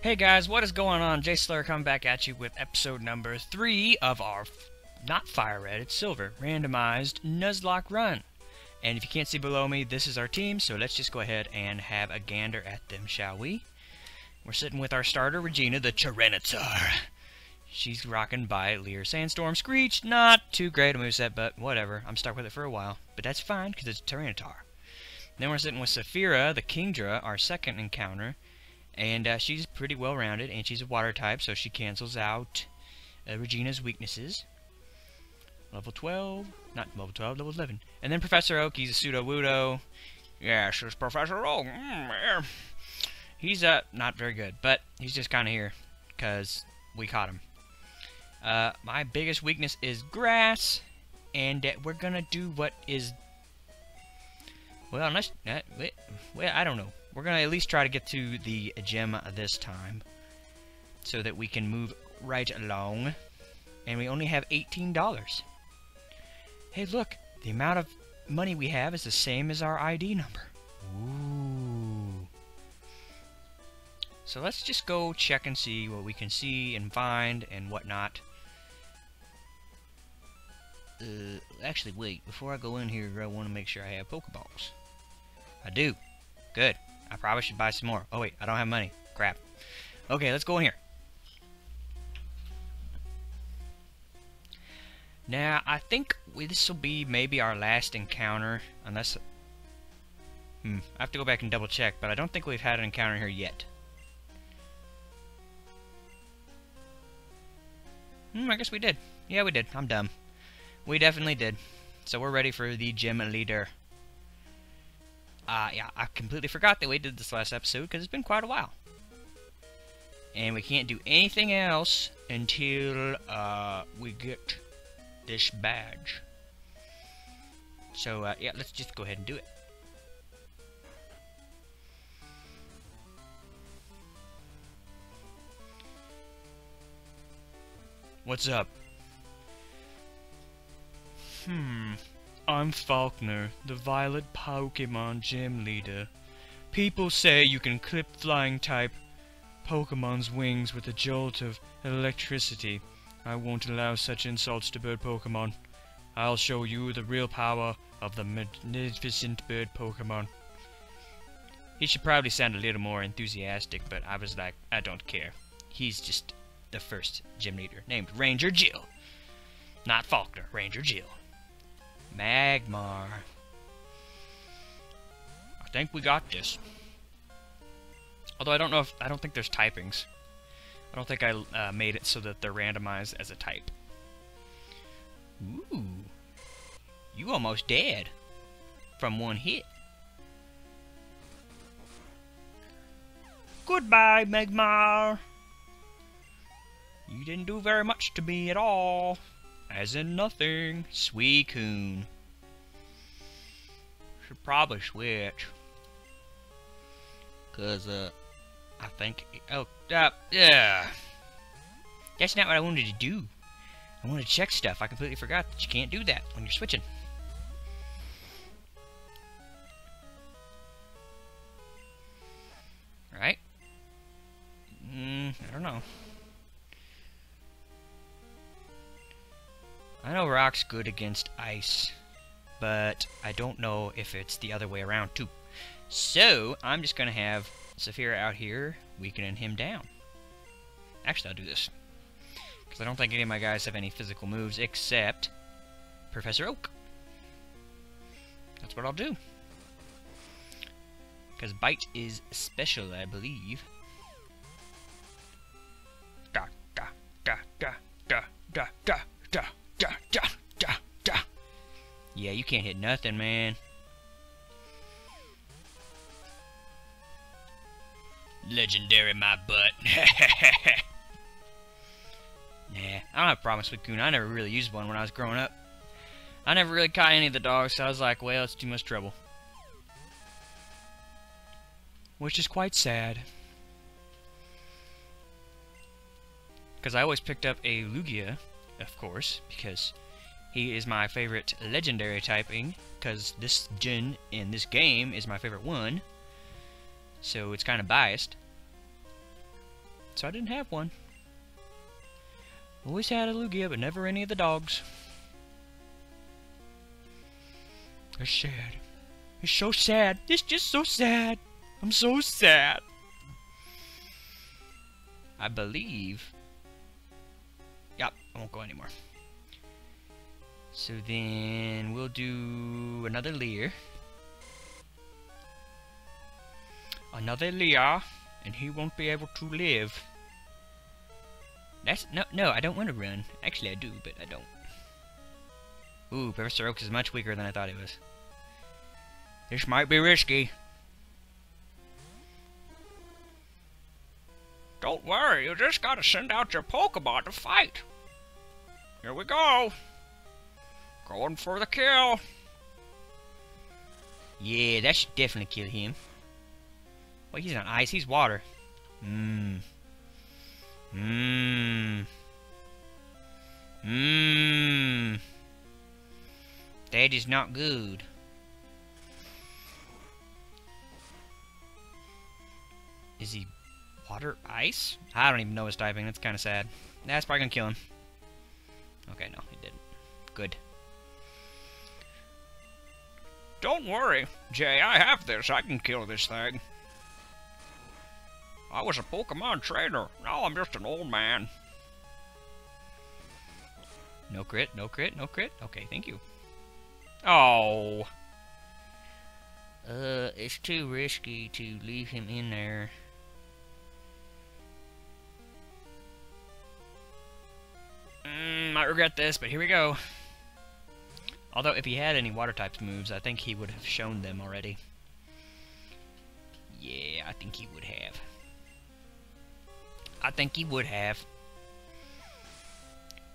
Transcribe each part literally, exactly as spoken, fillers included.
Hey guys, what is going on? JaySlayer coming back at you with episode number three of our, not Fire Red, it's Silver, randomized Nuzlocke run. And if you can't see below me, this is our team, so let's just go ahead and have a gander at them, shall we? We're sitting with our starter, Regina, the Tyranitar. She's rocking by Leer Sandstorm Screech. Not too great a moveset, but whatever. I'm stuck with it for a while, but that's fine, because it's Tyranitar. Then we're sitting with Sapphira, the Kingdra, our second encounter. And uh, she's pretty well-rounded, and she's a water type, so she cancels out uh, Regina's weaknesses. Level twelve, not level twelve, level eleven. And then Professor Oak, he's a pseudo-wudo. Yeah, she's Professor Oak. Mm, yeah. He's uh, not very good, but he's just kind of here, because we caught him. Uh, my biggest weakness is grass, and uh, we're going to do what is... Well, unless... Uh, well, I don't know. We're going to at least try to get to the gym this time so that we can move right along. And we only have eighteen dollars. Hey, look. The amount of money we have is the same as our I D number. Ooh. So let's just go check and see what we can see and find and whatnot. Uh, actually, wait. Before I go in here, I want to make sure I have Pokeballs. I do. Good. I probably should buy some more. Oh wait, I don't have money. Crap. Okay, let's go in here. Now, I think we, this will be maybe our last encounter, unless... Hmm, I have to go back and double check, but I don't think we've had an encounter here yet. Hmm, I guess we did. Yeah, we did. I'm dumb. We definitely did. So we're ready for the gym leader. Uh, yeah, I completely forgot that we did this last episode, because it's been quite a while. And we can't do anything else until, uh, we get this badge. So, uh, yeah, let's just go ahead and do it. What's up? Hmm... I'm Falkner, the Violet Pokemon Gym Leader. People say you can clip flying-type Pokemon's wings with a jolt of electricity. I won't allow such insults to bird Pokemon. I'll show you the real power of the magnificent bird Pokemon. He should probably sound a little more enthusiastic, but I was like, I don't care. He's just the first gym leader, named Ranger Jill. Not Falkner, Ranger Jill. Magmar. I think we got this. Although I don't know if... I don't think there's typings. I don't think I uh, made it so that they're randomized as a type. Ooh. You almost dead. From one hit. Goodbye, Magmar. You didn't do very much to me at all. As in nothing. Suicune. Should probably switch. Cause, uh, I think... Oh, uh, yeah. That's not what I wanted to do. I wanted to check stuff. I completely forgot that you can't do that when you're switching. Right? Mm, I don't know. I know rock's good against ice, but I don't know if it's the other way around, too. So, I'm just going to have Sapphira out here weakening him down. Actually, I'll do this. Because I don't think any of my guys have any physical moves except Professor Oak. That's what I'll do. Because Bite is special, I believe. Da, da, da, da, da, da, da, da. Da, da, da, da. Yeah, you can't hit nothing, man. Legendary, my butt. Nah, I don't have a problem with Suicune. I never really used one when I was growing up. I never really caught any of the dogs, so I was like, well, it's too much trouble. Which is quite sad. Because I always picked up a Lugia. Of course, because he is my favorite legendary typing, because this gen in this game is my favorite one, so it's kind of biased. so I didn't have one. Always had a Lugia, but never any of the dogs. It's sad. It's so sad. It's just so sad. I'm so sad. I believe. Yep, I won't go anymore. So then we'll do another Leer. Another Leer, and he won't be able to live. That's no, no. I don't want to run. Actually, I do, but I don't. Ooh, Professor Oak is much weaker than I thought it was. This might be risky. Don't worry, you just gotta send out your Pokemon to fight. Here we go. Going for the kill. Yeah, that should definitely kill him. Well, he's not ice, he's water. Mmm. Mmm. Mmm. That is not good. Is he water ice? I don't even know his typing. That's kind of sad. That's probably gonna kill him. Okay, no, he didn't. Good. Don't worry, Jay. I have this. I can kill this thing. I was a Pokemon trainer. Now I'm just an old man. No crit. No crit. No crit. Okay, thank you. Oh. Uh, it's too risky to leave him in there. Mm, might regret this, but here we go. Although, if he had any water types moves, I think he would have shown them already. Yeah, I think he would have. I think he would have.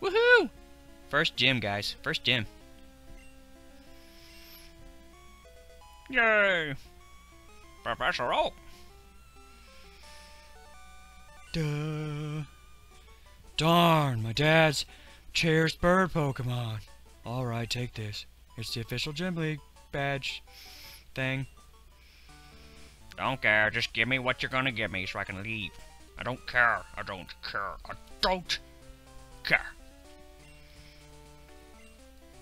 Woohoo! First gym, guys. First gym. Yay! Professor Oak! Duh. Darn, my dad's cherished bird Pokemon. Alright, take this. It's the official Gym League badge thing. Don't care. Just give me what you're gonna give me so I can leave. I don't care. I don't care. I don't care.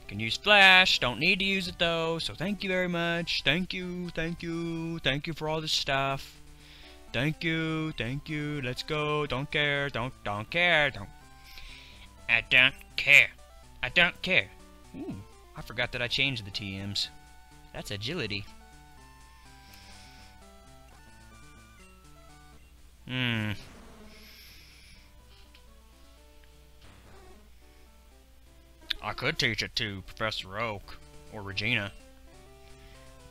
Can use Flash, don't need to use it though, so thank you very much. Thank you, thank you, thank you for all this stuff. Thank you, thank you, let's go, don't care, don't, don't care, don't. I don't care, I don't care. Ooh, I forgot that I changed the T Ms. That's agility. Hmm. I could teach it to Professor Oak or Regina,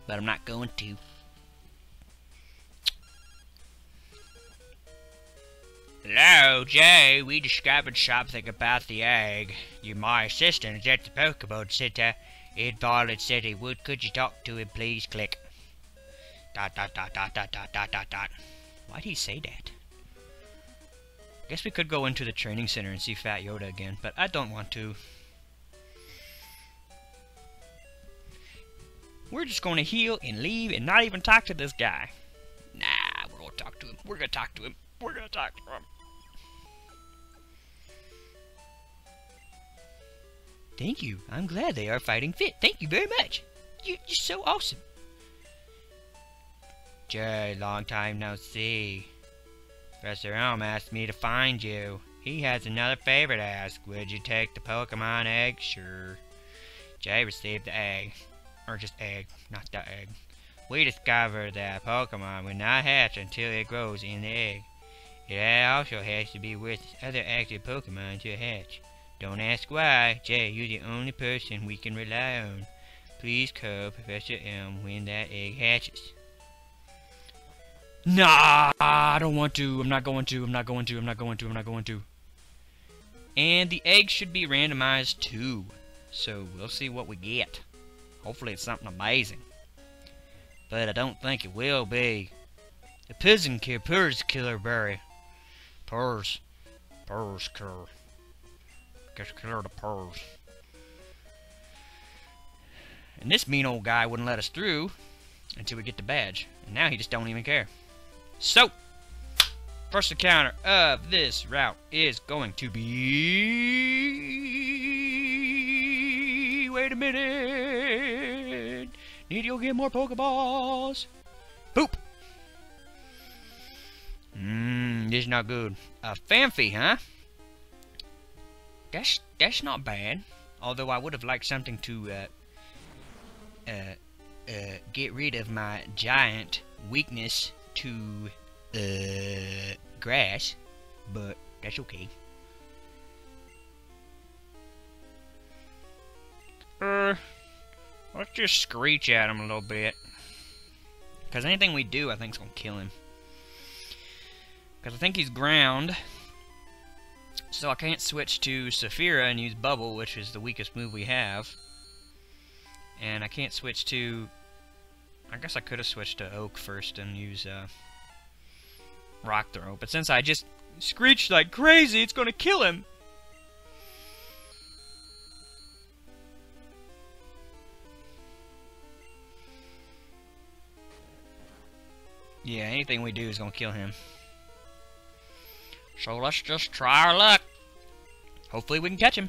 but I'm not going to. Hello, Jay. We discovered something about the egg. You, my assistant is at the Pokemon Center in Violet City. Would could you talk to him, please? Click. Dot dot dot dot dot dot dot dot dot. Why'd he say that? I guess we could go into the training center and see Fat Yoda again, but I don't want to. We're just going to heal and leave and not even talk to this guy. Nah, we're going to talk to him. We're going to talk to him. We're going to talk to him. Thank you. I'm glad they are fighting fit. Thank you very much. You, you're so awesome. Jay, long time no see. Professor Elm asked me to find you. He has another favor to ask. Would you take the Pokemon egg? Sure. Jay received the egg. Or just egg, not the egg. We discovered that Pokemon will not hatch until it grows in the egg. It also has to be with other active Pokemon to hatch. Don't ask why. Jay, you're the only person we can rely on. Please call Professor Elm when that egg hatches. Nah, I don't want to. I'm not going to. I'm not going to. I'm not going to. I'm not going to. And the egg should be randomized too. So we'll see what we get. Hopefully it's something amazing. But I don't think it will be. The Pizen Kill Purrs Killer Berry. Purrs. Purrs Killer. Guess Killer the Purrs. And this mean old guy wouldn't let us through until we get the badge. And now he just don't even care. So, First encounter of this route is going to be... Wait a minute! Need to go get more Pokeballs! Boop! Mmm, this is not good. A Phanpy, huh? That's, that's not bad. Although I would have liked something to, uh... Uh, uh, get rid of my giant weakness to... Uh, grass, but that's okay. Uh, let's just screech at him a little bit. Because anything we do, I think, is going to kill him. Because I think he's ground. So I can't switch to Sapphira and use Bubble, which is the weakest move we have. And I can't switch to... I guess I could have switched to Oak first and use, uh... Rock Throw, but since I just screeched like crazy, it's gonna kill him! Yeah, anything we do is gonna kill him. So let's just try our luck. Hopefully we can catch him.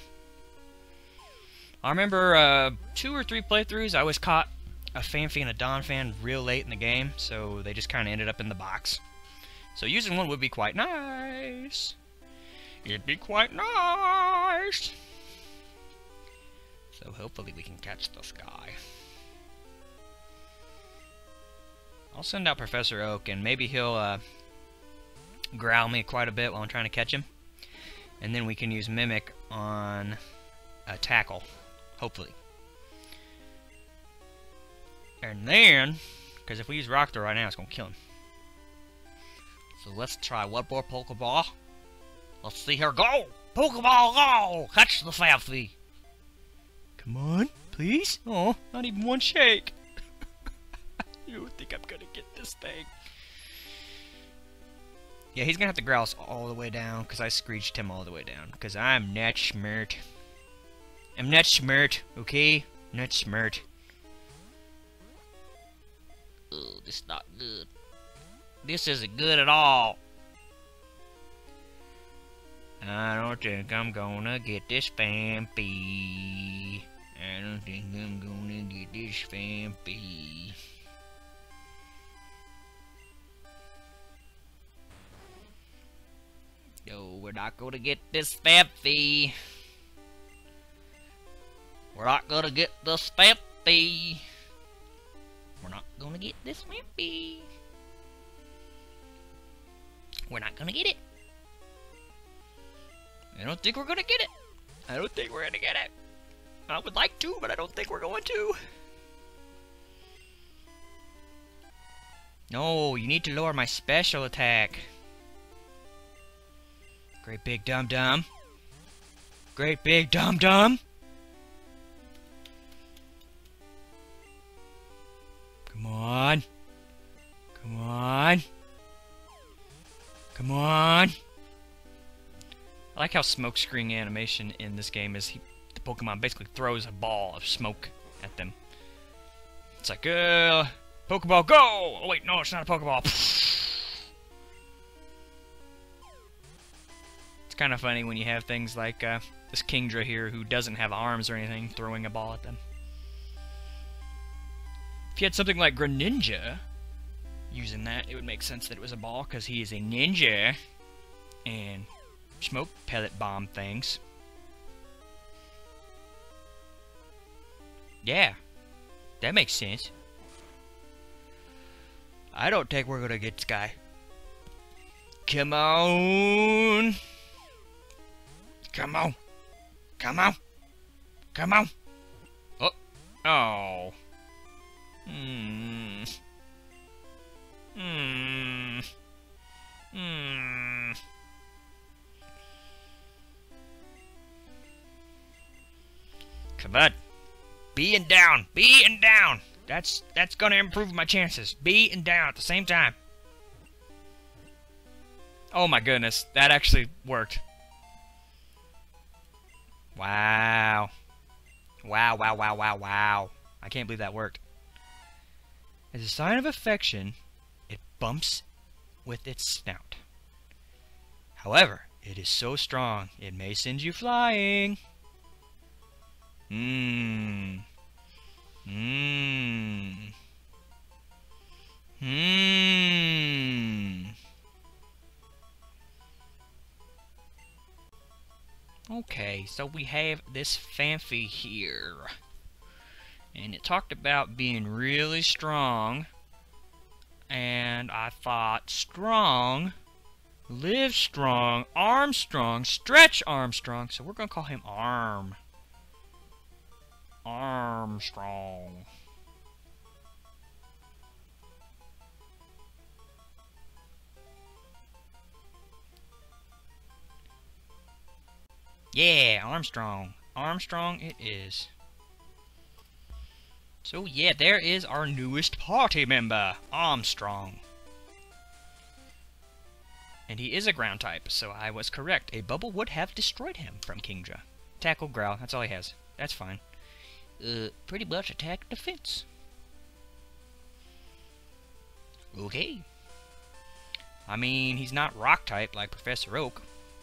I remember uh, two or three playthroughs I was caught a Phanpy and a Donphan real late in the game, so they just kinda ended up in the box. So using one would be quite nice. It'd be quite nice. So hopefully we can catch this guy. I'll send out Professor Oak and maybe he'll uh, growl me quite a bit while I'm trying to catch him. And then we can use Mimic on a tackle, hopefully. And then, because if we use Rock Throw right now, it's going to kill him. So let's try one more Pokeball. Let's see her go! Pokeball go! Catch the Phanpy! Come on, please? Oh, not even one shake. You think I'm gonna get this thing? Yeah, he's gonna have to growl us all the way down, because I screeched him all the way down. Because I'm not smart. I'm not smart, okay? Not smart. Oh, this is not good. This isn't good at all. I don't think I'm gonna get this Phanpy. I don't think I'm gonna get this Phanpy. No, we're not gonna get this Phanpy. We're not gonna get this Phanpy. We're not gonna get this Phanpy. We're not gonna get it. I don't think we're gonna get it. I don't think we're gonna get it. I would like to, but I don't think we're going to. No, you need to lower my special attack. Great big dum dum. Great big dum dum. Come on. Come on. Come on! I like how smoke screen animation in this game is he, the Pokemon basically throws a ball of smoke at them. It's like, uh, Pokeball go! Oh wait, no, it's not a Pokeball. It's kind of funny when you have things like uh, this Kingdra here who doesn't have arms or anything throwing a ball at them. If you had something like Greninja, using that, it would make sense that it was a ball, because he is a ninja, and smoke pellet bomb things. Yeah, that makes sense. I don't think we're gonna get this guy. Come on! Come on! Come on! Come on! Oh! Oh! Hmm... Hmm. Hmm. Come on. B and down. B and down. That's that's gonna improve my chances. B and down at the same time. Oh my goodness, that actually worked. Wow. Wow, wow, wow, wow, wow. I can't believe that worked. As a sign of affection, bumps with its snout. However, it is so strong, it may send you flying. Mmm. Mmm. Mmm. Okay, so we have this Phanpy here. And it talked about being really strong. And I thought, strong, live strong, arm strong, stretch arm strong. So we're going to call him Arm. Armstrong. Yeah, Armstrong. Armstrong it is. So yeah, there is our newest party member, Armstrong. And he is a ground type, so I was correct. A bubble would have destroyed him from Kingdra. Tackle, growl, that's all he has. That's fine. Uh, pretty much attack, defense. Okay. I mean, he's not rock type like Professor Oak.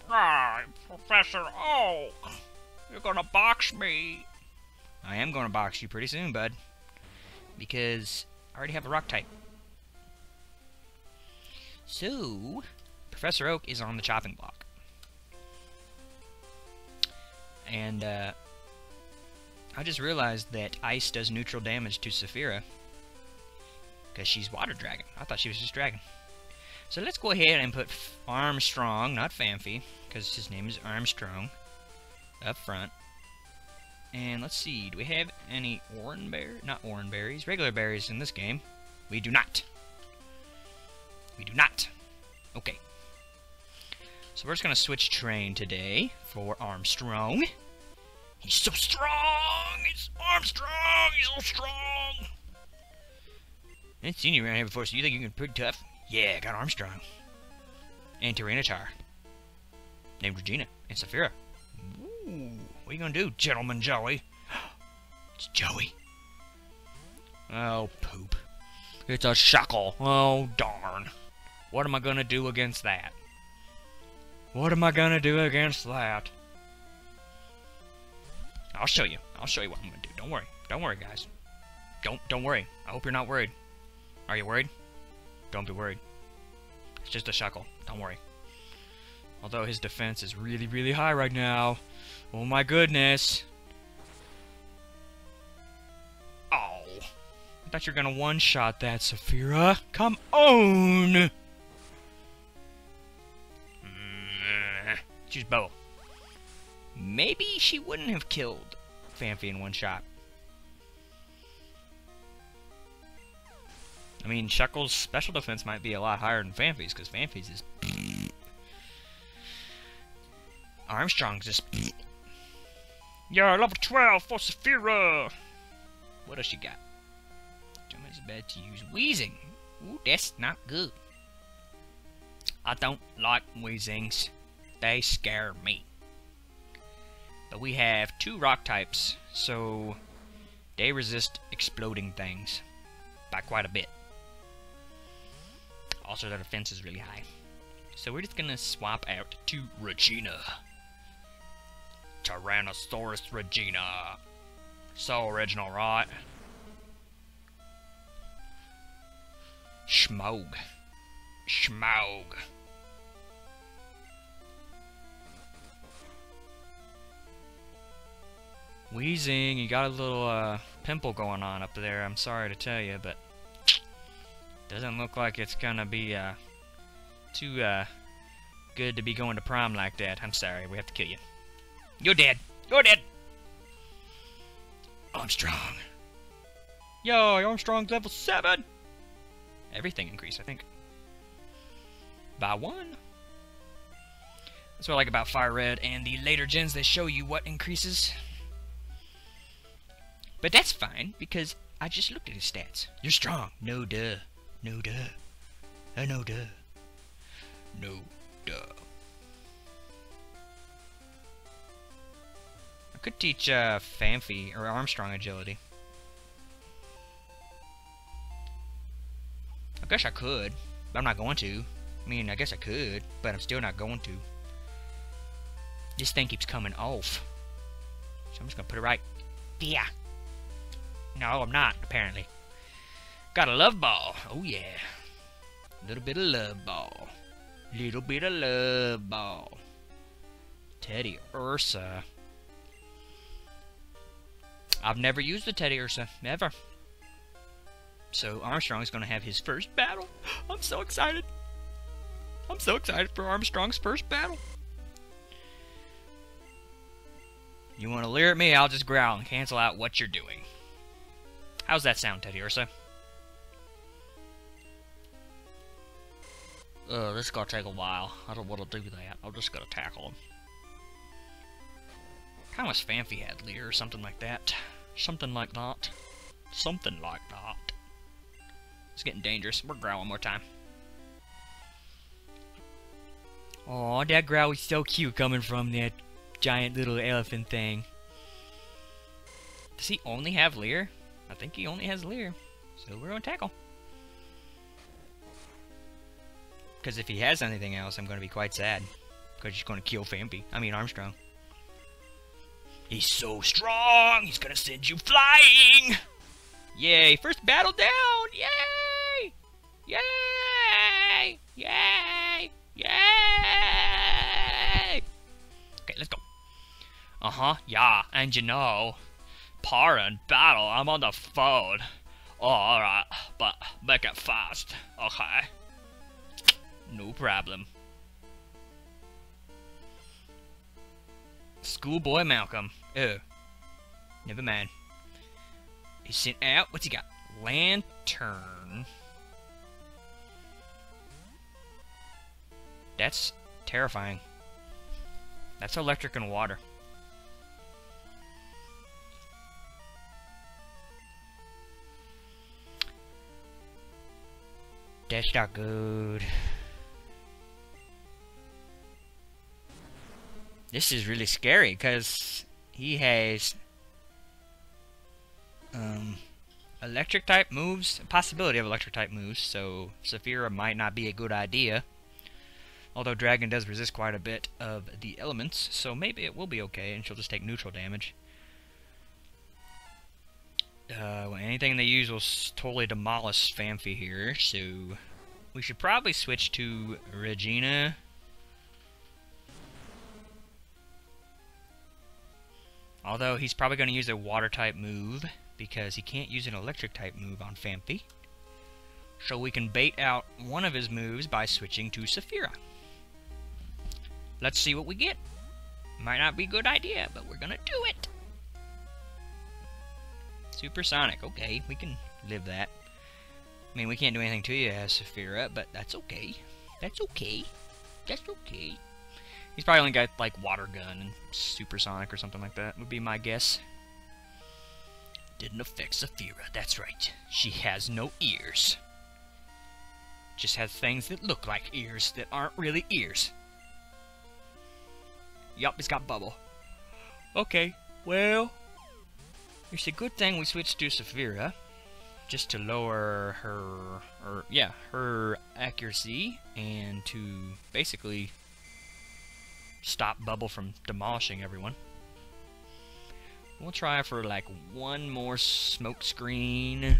Ah, Professor Oak! You're gonna box me! I am gonna box you pretty soon, bud. Because I already have a rock type. So, Professor Oak is on the chopping block. And, uh... I just realized that ice does neutral damage to Sapphira because she's water dragon. I thought she was just dragon. So let's go ahead and put Armstrong, not Phanpy, because his name is Armstrong, up front. And let's see, do we have any orange berries? Not orange berries, regular berries in this game. We do not. We do not. Okay. So we're just going to switch train today for Armstrong. He's so strong! He's Armstrong! He's so strong! I ain't seen you around here before, so you think you're pretty tough? Yeah, I got Armstrong. And Tyranitar. Named Regina. And Sapphira. Ooh, what are you gonna do, Gentleman Joey? It's Joey. Oh, poop. It's a Shuckle. Oh, darn. What am I gonna do against that? What am I gonna do against that? I'll show you. I'll show you what I'm gonna do. Don't worry. Don't worry, guys. Don't don't worry. I hope you're not worried. Are you worried? Don't be worried. It's just a Shuckle. Don't worry. Although his defense is really, really high right now. Oh my goodness. Oh. I thought you were gonna one-shot that, Sapphira. Come on! Choose Bubble. Maybe she wouldn't have killed Phanpy in one shot. I mean, Shuckle's special defense might be a lot higher than Phanpy's, because Phanpy's is... Armstrong's is... Yeah, level twelve for Sapphira! What else she got? It's bad to use Weezing. Ooh, that's not good. I don't like Weezings. They scare me. But we have two rock types, so they resist exploding things by quite a bit. Also, their defense is really high. So we're just gonna swap out to Regina. Tyrannosaurus Regina. So original, right? Schmog. Schmog. Weezing, you got a little uh, pimple going on up there, I'm sorry to tell you, but doesn't look like it's gonna be uh, too uh, good to be going to prom like that. I'm sorry, we have to kill you. You're dead. You're dead. Armstrong. Yo, Armstrong's level seven. Everything increased, I think. By one. That's what I like about Fire Red and the later gens, they show you what increases. But that's fine, because I just looked at his stats. You're strong. No duh. No duh. Uh, no duh. No duh. I could teach uh, Phanpy or Armstrong agility. I guess I could, but I'm not going to. I mean, I guess I could, but I'm still not going to. This thing keeps coming off. So I'm just gonna put it right. Yeah. No, I'm not, apparently. Got a love ball. Oh, yeah. Little bit of love ball. Little bit of love ball. Teddiursa. I've never used the Teddiursa. Never. So Armstrong is going to have his first battle. I'm so excited. I'm so excited for Armstrong's first battle. You want to leer at me? I'll just growl and cancel out what you're doing. How's that sound, Teddiursa? Uh, this is going to take a while. I don't want to do that. I'm just going to tackle him. I wish Phanpy had leer or something like that. Something like that. Something like that. It's getting dangerous. We're growling more time. Aw, that growl is so cute coming from that giant little elephant thing. Does he only have leer? I think he only has leer. So we're gonna tackle. Because if he has anything else, I'm gonna be quite sad. Because he's gonna kill Phanpy. I mean Armstrong. He's so strong! He's gonna send you flying! Yay! First battle down! Yay! Yay! Yay! Yay! Okay, let's go. Uh-huh, yeah, and you know, para and battle, I'm on the phone. Oh, alright, but make it fast, okay? No problem. Schoolboy Malcolm. Oh. Never mind. He sent out. What's he got? Lantern. That's terrifying. That's electric and water. That's not good. This is really scary because he has um, electric type moves, possibility of electric type moves, so Sapphira might not be a good idea. Although Dragon does resist quite a bit of the elements, so maybe it will be okay and she'll just take neutral damage. Uh, well, anything they use will totally demolish Phanpy here, so we should probably switch to Regina. Although he's probably going to use a water-type move because he can't use an electric-type move on Phanpy. So we can bait out one of his moves by switching to Sapphira. Let's see what we get. Might not be a good idea, but we're going to do it. Supersonic. Okay, we can live that. I mean, we can't do anything to you as Sapphira, but that's okay. That's okay. That's okay. He's probably only got, like, Water Gun and Supersonic or something like that, would be my guess. Didn't affect Sapphira, that's right. She has no ears. Just has things that look like ears that aren't really ears. Yup, it's got Bubble. Okay, well, it's a good thing we switched to Sapphira. Just to lower her, her yeah, her accuracy and to basically stop Bubble from demolishing everyone. We'll try for like one more smoke screen.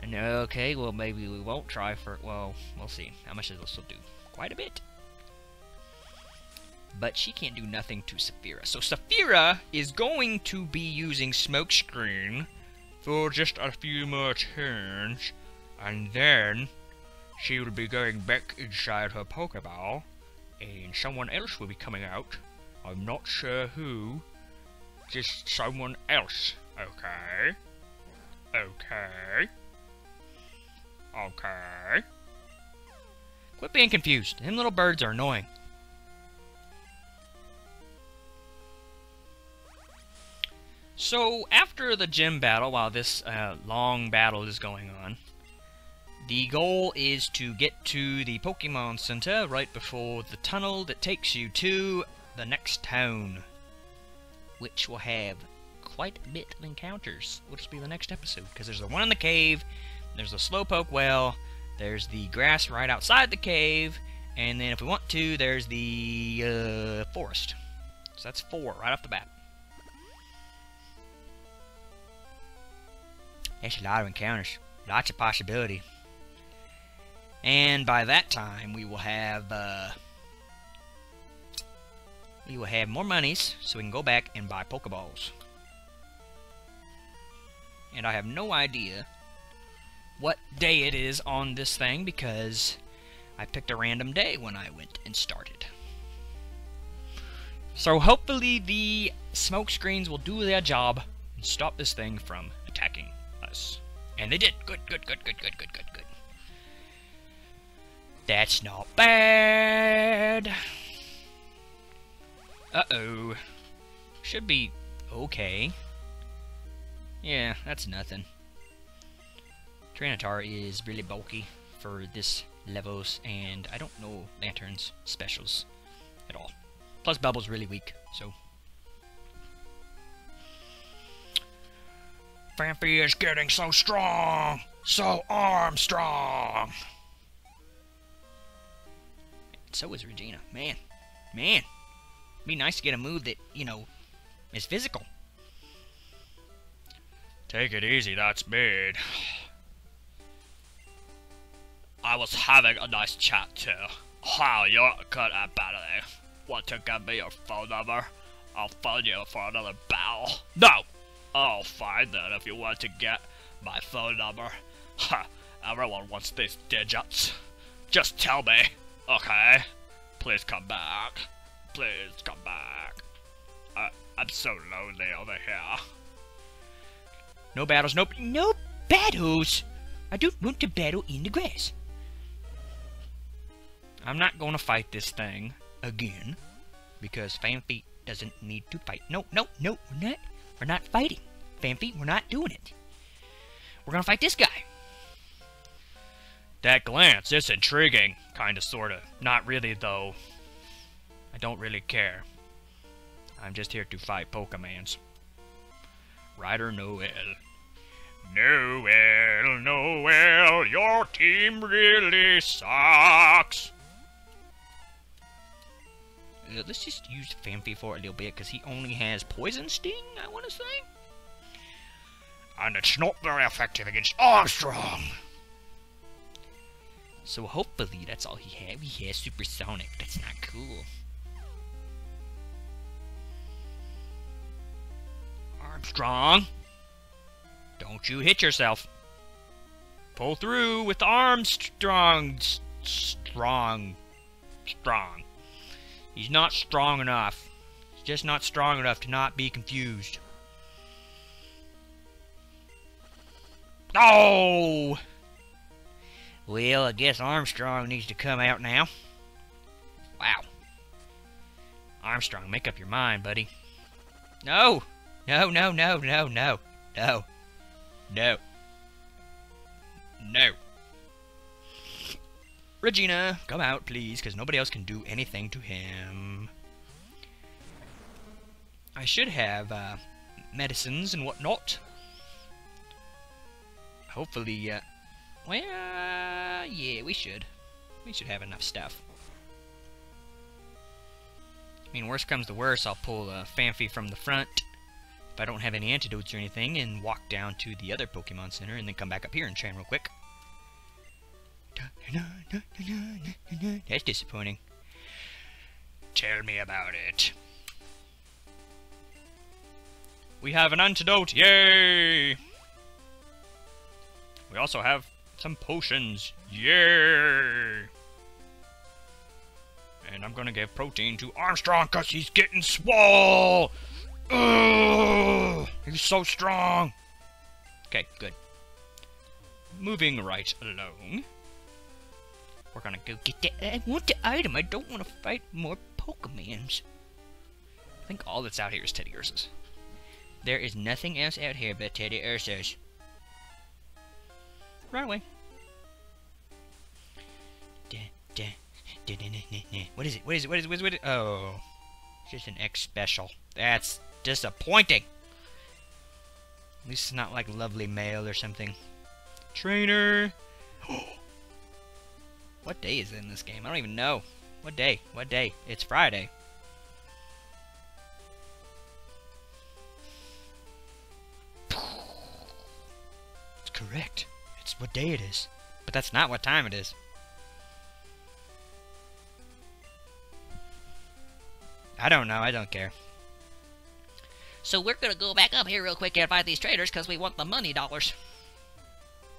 And okay, well maybe we won't try for, well, we'll see how much this will do. Quite a bit. But she can't do nothing to Sapphira. So Sapphira is going to be using smoke screen for just a few more turns. And then she will be going back inside her Pokeball. And someone else will be coming out. I'm not sure who. Just someone else. Okay. Okay. Okay. Quit being confused. Them little birds are annoying. So, after the gym battle, while this uh, long battle is going on, the goal is to get to the Pokemon Center right before the tunnel that takes you to the next town, which will have quite a bit of encounters, which will be the next episode, because there's the one in the cave, there's the Slowpoke well, There's the grass right outside the cave, and then if we want to, there's the uh, forest. So that's four right off the bat. That's a lot of encounters, lots of possibility. And by that time, we will have uh, we will have more monies, so we can go back and buy Pokeballs. And I have no idea what day it is on this thing because I picked a random day when I went and started. So hopefully the smoke screens will do their job and stop this thing from attacking us. And they did. Good, good, good, good, good, good, good, good. That's not bad. Uh-oh. Should be okay. Yeah, that's nothing. Tyranitar is really bulky for this levels, and I don't know Lantern's specials at all. Plus Bubble's really weak, so. Phanpy is getting so strong! So Armstrong! And so is Regina. Man. Man. It'd be nice to get a move that, you know, is physical. Take it easy, that's bad. I was having a nice chat too. Wow, you're good at battling. Want to give me your phone number? I'll phone you for another battle. No! Oh, fine then if you want to get my phone number. Ha, everyone wants these digits. Just tell me, okay? Please come back. Please come back. I, I'm so lonely over here. No battles, nope. No battles! I don't want to battle in the grass. I'm not gonna fight this thing again because Phanpy doesn't need to fight. No, no, no, we're not. We're not fighting. Phanpy, we're not doing it. We're gonna fight this guy. That glance is intriguing, kinda, sorta. Not really, though. I don't really care. I'm just here to fight Pokemans. Rider Noel. Noel, Noel, your team really sucks. Uh, let's just use Phanpy for a little bit, because he only has Poison Sting, I want to say. And it's not very effective against Armstrong. So hopefully that's all he had. He has Supersonic. That's not cool. Armstrong. Don't you hit yourself. Pull through with Armstrong. Strong. Strong. He's not strong enough. He's just not strong enough to not be confused. Oh! Well, I guess Armstrong needs to come out now. Wow. Armstrong, make up your mind, buddy. No! No, no, no, no, no. No. No. No. Regina, come out, please, because nobody else can do anything to him. I should have uh, medicines and whatnot. Hopefully, uh, well, uh, yeah, we should. We should have enough stuff. I mean, worst comes to worst, I'll pull uh, Phanpy from the front if I don't have any antidotes or anything, and walk down to the other Pokemon Center, and then come back up here and train real quick. That's disappointing. Tell me about it. We have an antidote, yay! We also have some potions, yay! And I'm gonna give protein to Armstrong because he's getting swole! Ugh, he's so strong! Okay, good. Moving right along. We're gonna go get that. I want the item. I don't want to fight more Pokemans. I think all that's out here is Teddiursas. There is nothing else out here but Teddiursas. Right away. Da, da, da, da, da, da, da. What is it? What is it? What is it? What is it? What is it? Oh. It's just an X special. That's disappointing. At least it's not like Lovely Mail or something. Trainer. What day is it in this game? I don't even know. What day? What day? It's Friday. It's correct. It's what day it is. But that's not what time it is. I don't know. I don't care. So we're gonna go back up here real quick and fight these traders because we want the money dollars.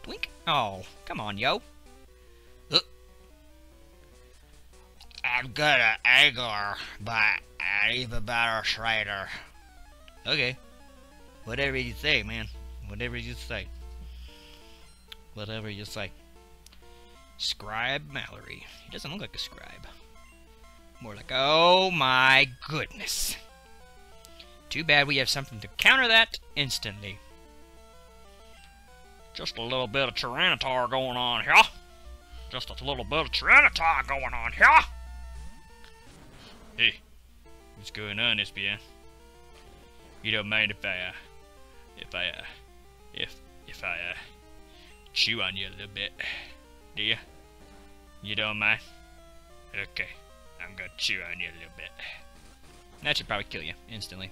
Twink. Oh, come on, yo. Uh. I'm gonna anger by an even better trader. Okay. Whatever you say, man. Whatever you say. Whatever you say. Scribe Mallory. He doesn't look like a scribe. More like, oh my goodness. Too bad we have something to counter that instantly. Just a little bit of Tyranitar going on here. Just a little bit of Tyranitar going on here. Hey, what's going on, Espeon? You don't mind if I, uh, if I, uh, if, if I, uh, chew on you a little bit, do you? You don't mind? Okay, I'm gonna chew on you a little bit. That should probably kill you instantly.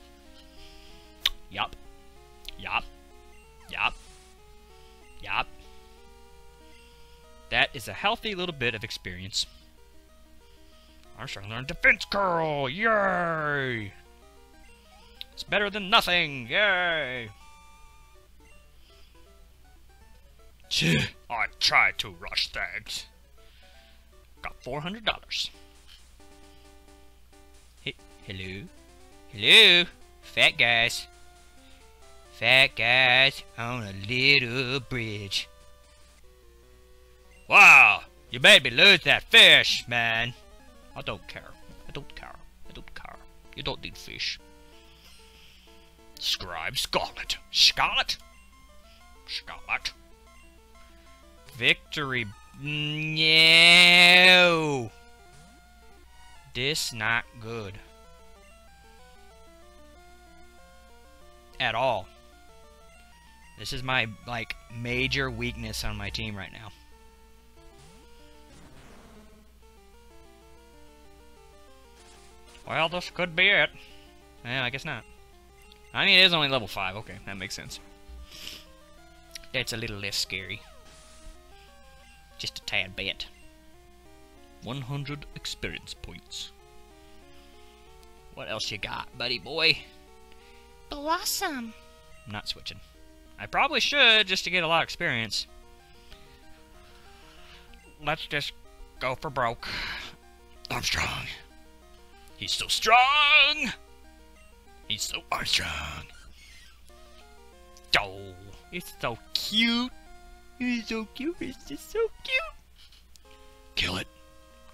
Yup. Yup. Yup. Yup. That is a healthy little bit of experience. Armstrong learned defense curl! Yay! It's better than nothing! Yay! I tried to rush things. Got four hundred dollars. He hello? Hello? Fat guys. Fat guys on a little bridge. Wow! You made me lose that fish, man! I don't care. I don't care. I don't care. You don't need fish. Scribe Scarlet. Scarlet? Scarlet. Victory. No! This not good. At all. This is my, like, major weakness on my team right now. Well, this could be it. Yeah, I guess not. I mean, it is only level five. Okay, that makes sense. That's a little less scary. Just a tad bit. one hundred experience points. What else you got, buddy boy? Blossom. I'm not switching. I probably should, just to get a lot of experience. Let's just go for broke. I'm strong. He's so strong. He's so Armstrong. Oh, it's so cute. It's so cute. It's just so cute. Kill it.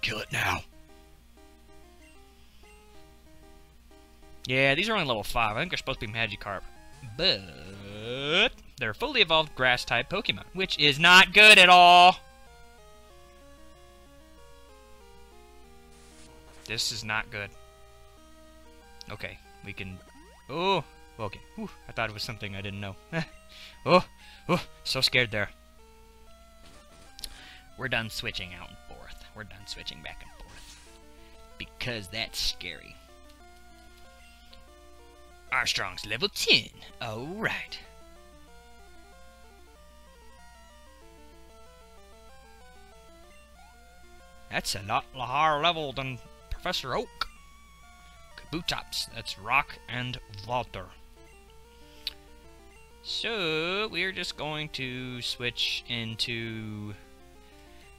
Kill it now. Yeah, these are only level five. I think they're supposed to be Magikarp. But they're fully evolved grass-type Pokemon, which is not good at all. This is not good. Okay, we can... Oh, okay. Whew, I thought it was something I didn't know. oh, oh, so scared there. We're done switching out and forth. We're done switching back and forth. Because that's scary. Armstrong's level ten. Alright. That's a lot higher level than Professor Oak. Kabutops. That's Rock and Water. So, we're just going to switch into...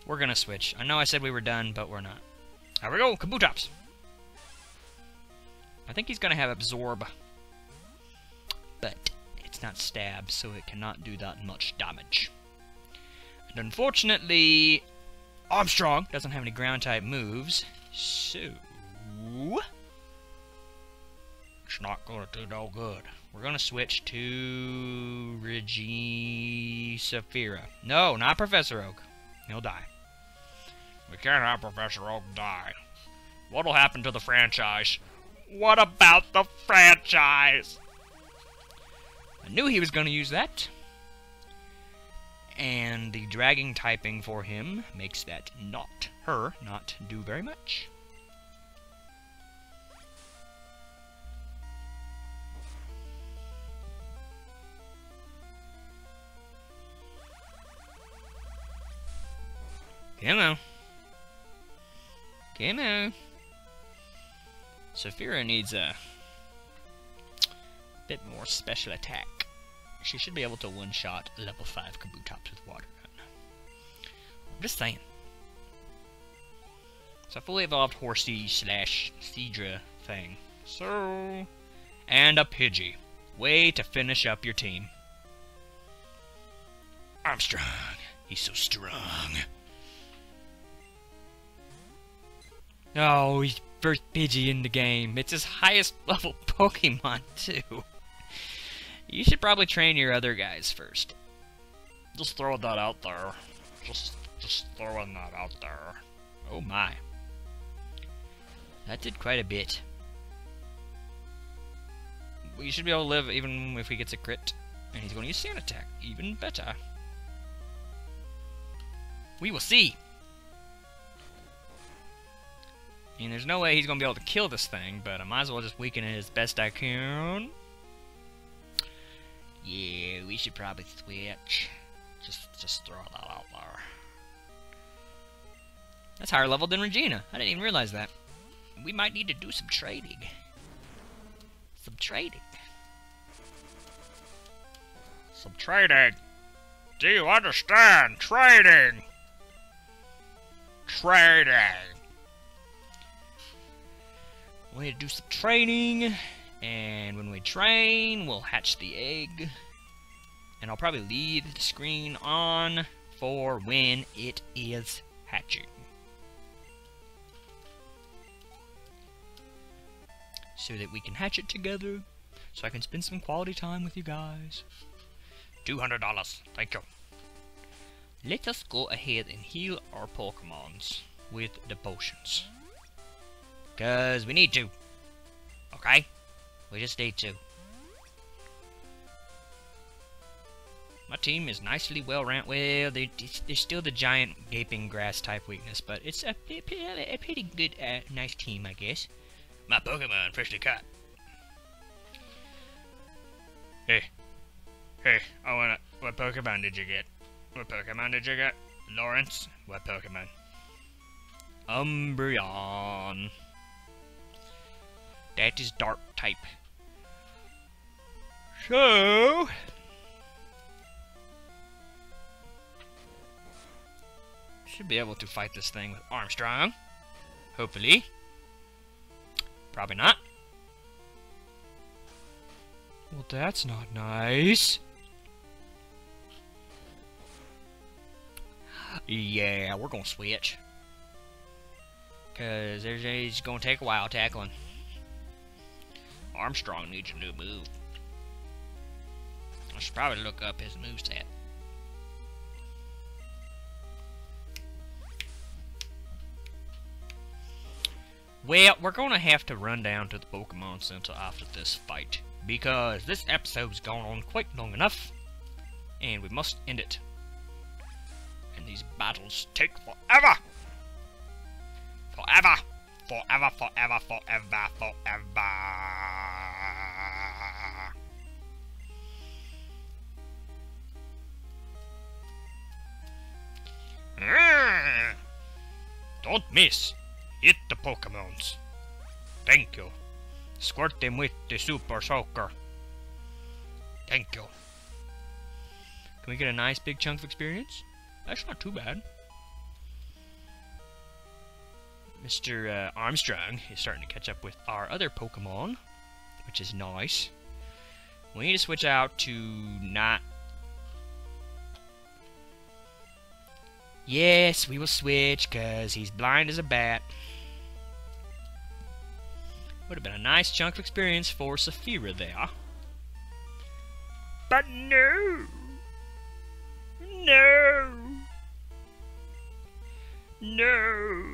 We're going to switch. I know I said we were done, but we're not. Here we go, Kabutops. I think he's going to have Absorb. But it's not stab, so it cannot do that much damage. And unfortunately, Armstrong doesn't have any ground type moves, so it's not gonna do no good. We're gonna switch to Regina Sapphira. No, not Professor Oak. He'll die. We can't have Professor Oak die. What'll happen to the franchise? What about the franchise? I knew he was going to use that. and the dragging typing for him makes that not her not do very much. Come on. Come on. Sapphira needs a bit more special attack. She should be able to one-shot level five Kabutops with Water Gun. I'm just saying. It's a fully evolved Horsey slash Seedra thing. So, and a Pidgey. Way to finish up your team. Armstrong. He's so strong. Oh, he's first Pidgey in the game. It's his highest level Pokemon, too. You should probably train your other guys first. Just throw that out there. Just, just throwing that out there. Oh my. That did quite a bit. You should be able to live even if he gets a crit. And he's going to use Sand Attack. Even better. We will see. I mean, there's no way he's going to be able to kill this thing, but I might as well just weaken it as best I can. Yeah, we should probably switch. Just just throw that out there. That's higher level than Regina. I didn't even realize that. We might need to do some trading. Some trading. Some trading. Do you understand? Trading. Trading. We need to do some training. And when we train, we'll hatch the egg. And I'll probably leave the screen on for when it is hatching. So that we can hatch it together. So I can spend some quality time with you guys. two hundred dollars. Thank you. Let us go ahead and heal our Pokemons with the potions. Because we need to. Okay? We just need to. My team is nicely well ranked. Well, they, they're still the giant gaping grass type weakness, but it's a, a, a pretty good, uh, nice team, I guess. My Pokemon freshly caught. Hey. Hey, I wanna. What Pokemon did you get? What Pokemon did you get? Lawrence? What Pokemon? Umbreon. That is dark type. So, should be able to fight this thing with Armstrong. Hopefully. Probably not. Well, that's not nice. Yeah, we're gonna switch. Cause there's it's gonna take a while tackling. Armstrong needs a new move. I should probably look up his moveset. Well, we're gonna have to run down to the Pokemon Center after this fight, because this episode's gone on quite long enough, and we must end it. And these battles take forever! Forever! Forever, forever, forever, forever. Mm. Don't miss. Hit the Pokemons. Thank you. Squirt them with the Super Soaker. Thank you. Can we get a nice big chunk of experience? That's not too bad. Mister Uh, Armstrong is starting to catch up with our other Pokemon, which is nice. We need to switch out to not... Yes, we will switch, because he's blind as a bat. Would have been a nice chunk of experience for Sapphira there. But no! No! No!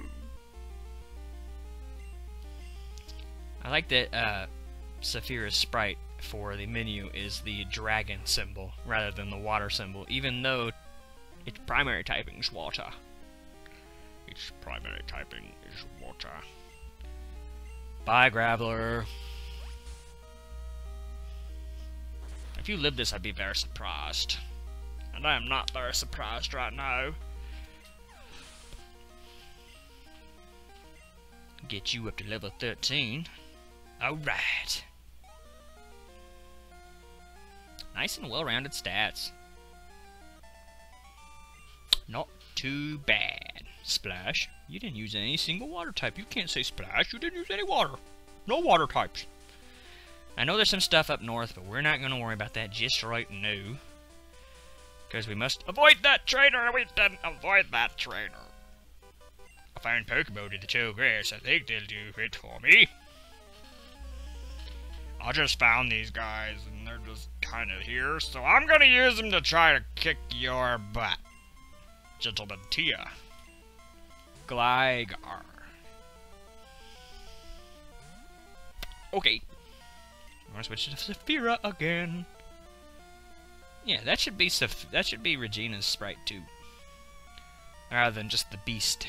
I like that uh, Sapphira's sprite for the menu is the dragon symbol rather than the water symbol, even though Its primary typing is water. Its primary typing is water. Bye, Graveler. If you lived this, I'd be very surprised. And I am not very surprised right now. Get you up to level thirteen. Alright. Nice and well-rounded stats. Not too bad. Splash, you didn't use any single water type. You can't say Splash, you didn't use any water. No water types. I know there's some stuff up north, but we're not going to worry about that just right now. Because we must avoid that trainer. We didn't avoid that trainer. I found Pokemon in the tall grass. I think they'll do it for me. I just found these guys, and they're just kind of here, so I'm going to use them to try to kick your butt. Gentleman Tia. Gligar. Okay. I'm going to switch to Sapphira again. Yeah, that should be Saph that should be Regina's sprite too. Rather than just the beast.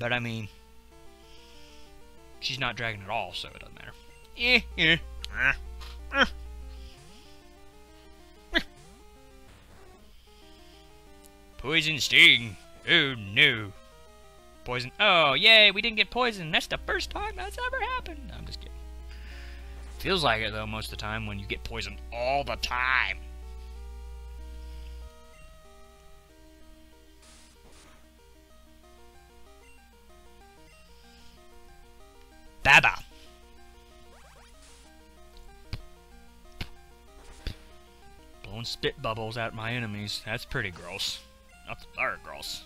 But I mean, she's not dragon at all, so it doesn't matter. Eh, eh, eh, eh. Poison sting. Oh no. Poison. Oh yay, we didn't get poisoned. That's the first time that's ever happened. No, I'm just kidding. Feels like it though most of the time when you get poisoned all the time. Baba. Blowing spit bubbles at my enemies. That's pretty gross. That's very gross.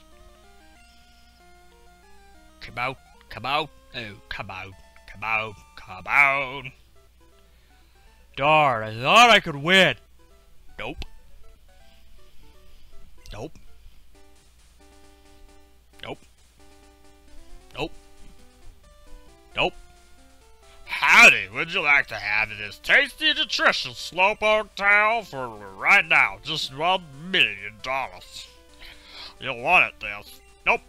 Kabout, kabout, oh, kabout, kabout, kabout. Darn, I thought I could win. Nope. Nope. Nope. Nope. Nope. Howdy, would you like to have this tasty, nutritious Slowpoke tail for right now? Just one million dollars. You don't want it, this. Nope.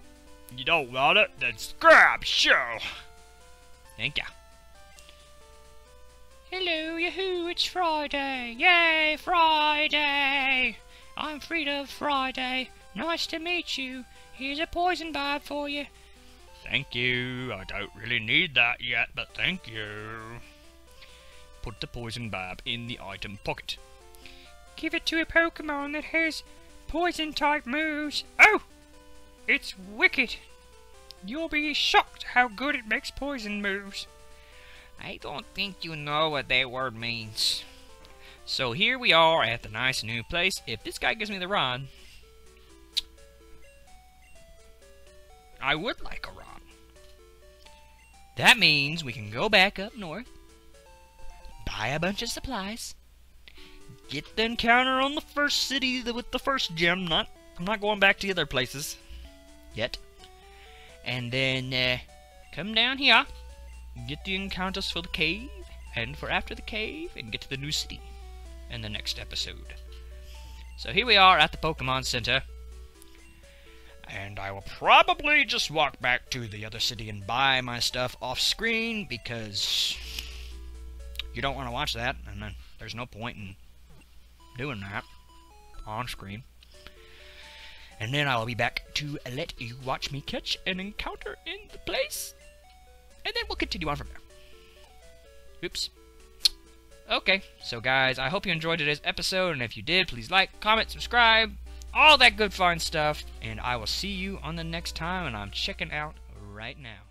You don't want it, then Scribe show. Thank ya. Hello, yahoo, it's Friday. Yay, Friday. I'm Frieda Friday. Nice to meet you. Here's a poison vibe for you. Thank you. I don't really need that yet, but thank you. Put the poison barb in the item pocket. Give it to a Pokemon that has poison type moves. Oh! It's wicked. You'll be shocked how good it makes poison moves. I don't think you know what that word means. So here we are at the nice new place. If this guy gives me the rod, I would like a rod. That means we can go back up north, buy a bunch of supplies, get the encounter on the first city with the first gem. Not, I'm not going back to the other places yet. And then uh, come down here, get the encounters for the cave and for after the cave, and get to the new city in the next episode. So here we are at the Pokemon Center. And I will probably just walk back to the other city and buy my stuff off screen, because you don't want to watch that, and then there's no point in doing that on screen. And then I will be back to let you watch me catch an encounter in the place, and then we'll continue on from there. Oops. Okay, so guys, I hope you enjoyed today's episode, and if you did, please like, comment, subscribe, all that good fine stuff, and I will see you on the next time, and I'm checking out right now.